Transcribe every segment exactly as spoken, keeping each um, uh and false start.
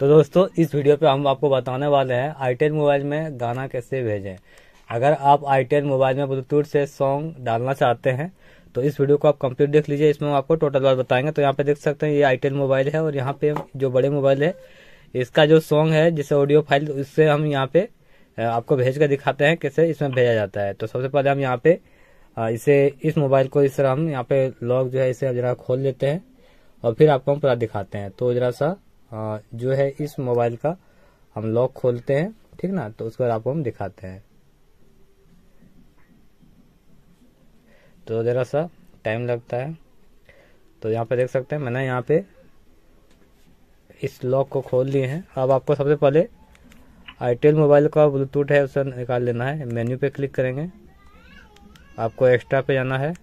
तो दोस्तों इस वीडियो पे हम आपको बताने वाले हैं आईटेल मोबाइल में गाना कैसे भेजें। अगर आप आईटेल मोबाइल में ब्लूटूथ से सॉन्ग डालना चाहते हैं तो इस वीडियो को आप कंप्लीट देख लीजिए। इसमें हम आपको टोटल बात बताएंगे। तो यहाँ पे देख सकते हैं ये आईटेल मोबाइल है और यहाँ पे जो बड़े मोबाइल है इसका जो सॉन्ग है जिसे ऑडियो फाइल उससे हम यहाँ पे आपको भेज कर दिखाते हैं कैसे इसमें भेजा जाता है। तो सबसे पहले हम यहाँ पे इसे इस मोबाइल को इस तरह हम यहाँ पे लॉक जो है इसे जरा खोल लेते हैं और फिर आपको हम पूरा दिखाते हैं। तो जरा सा आ, जो है इस मोबाइल का हम लॉक खोलते हैं, ठीक ना। तो उसके बाद आपको हम दिखाते हैं। तो जरा सा टाइम लगता है। तो यहाँ पे देख सकते हैं मैंने यहाँ पे इस लॉक को खोल लिए हैं। अब आपको सबसे पहले आईटेल मोबाइल का ब्लूटूथ है उसे निकाल लेना है। मेन्यू पे क्लिक करेंगे, आपको एक्स्ट्रा पे जाना है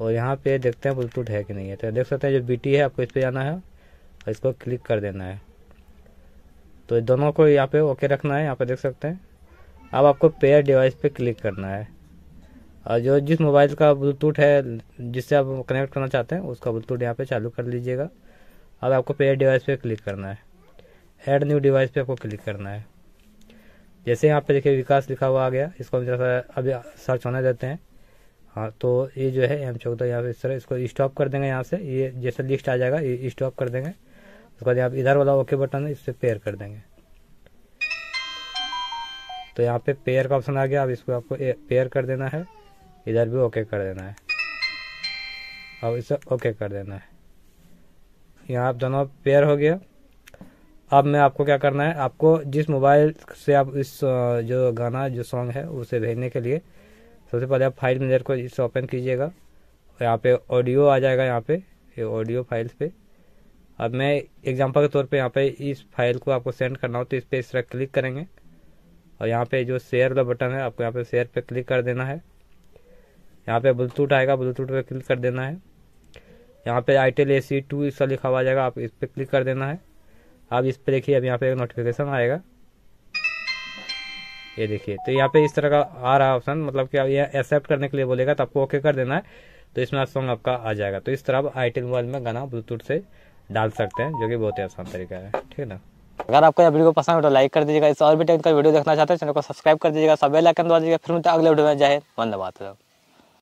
और यहाँ पे देखते हैं ब्लूटूथ है कि नहीं है। तो देख सकते हैं जो बी टी है आपको इस पर जाना है, इसको क्लिक कर देना है। तो दोनों को यहाँ पे ओके रखना है। यहाँ पे देख सकते हैं अब आपको पेयर डिवाइस पे क्लिक करना है और जो जिस मोबाइल का ब्लूटूथ है जिससे आप कनेक्ट करना चाहते हैं उसका ब्लूटूथ यहाँ पे चालू कर लीजिएगा। अब आपको पेयर डिवाइस पे क्लिक करना है, ऐड न्यू डिवाइस पे आपको क्लिक करना है। जैसे यहाँ पे देखिए विकास लिखा हुआ आ गया, इसको हम जैसा अभी सर्च होने देते हैं। हाँ, तो ये जो है एम चौदह यहाँ पे इस तरह इसको स्टॉप कर देंगे। यहाँ से ये जैसे लिस्ट आ जाएगा ये स्टॉप कर देंगे। उसके बाद यहाँ इधर वाला ओके बटन है इससे पेयर कर देंगे। तो यहाँ पे पेयर का ऑप्शन आ गया। अब इसको आपको पेयर कर देना है, इधर भी ओके कर देना है और इसे ओके कर देना है। यहाँ आप दोनों पेयर हो गया। अब मैं आपको क्या करना है, आपको जिस मोबाइल से आप इस जो गाना जो सॉन्ग है उसे भेजने के लिए सबसे पहले आप फाइल मैनेजर को इसे ओपन कीजिएगा। यहाँ पे ऑडियो आ जाएगा, यहाँ पे ये ऑडियो फाइल्स पे। अब मैं एग्जांपल के तौर पे यहाँ पे इस फाइल को आपको सेंड करना हो तो इस पर इस तरह क्लिक करेंगे और यहाँ पे जो शेयर वाला बटन है आपको यहाँ पे शेयर पे क्लिक कर देना है। यहाँ पे ब्लूटूथ आएगा, ब्लूटूथ पे क्लिक कर देना है। यहाँ पे आईटेल ए सी टू इसका लिखा हुआ आ जाएगा, आप इस पर क्लिक कर देना है। आप इस पर देखिए अब यहाँ पे एक नोटिफिकेशन आएगा, ये देखिए। तो यहाँ पे इस तरह का आ रहा ऑप्शन, मतलब कि आप ये एक्सेप्ट करने के लिए बोलेगा तो आपको ओके कर देना है। तो इसमें सॉन्ग आपका आ जाएगा। तो इस तरह आप आईटेल मोबाइल में गाना ब्लूटूथ से डाल सकते हैं, जो कि बहुत ही आसान तरीका है, ठीक है ना। अगर आपको यह वीडियो पसंद है तो लाइक कर दीजिएगा। इस और भी टेक्निकल वीडियो देखना चाहते हैं चैनल को सब्सक्राइब कर दीजिएगा, सब बेल आइकन दबा दीजिएगा। फिर मुझे अगले वीडियो में जाए, धन्यवाद।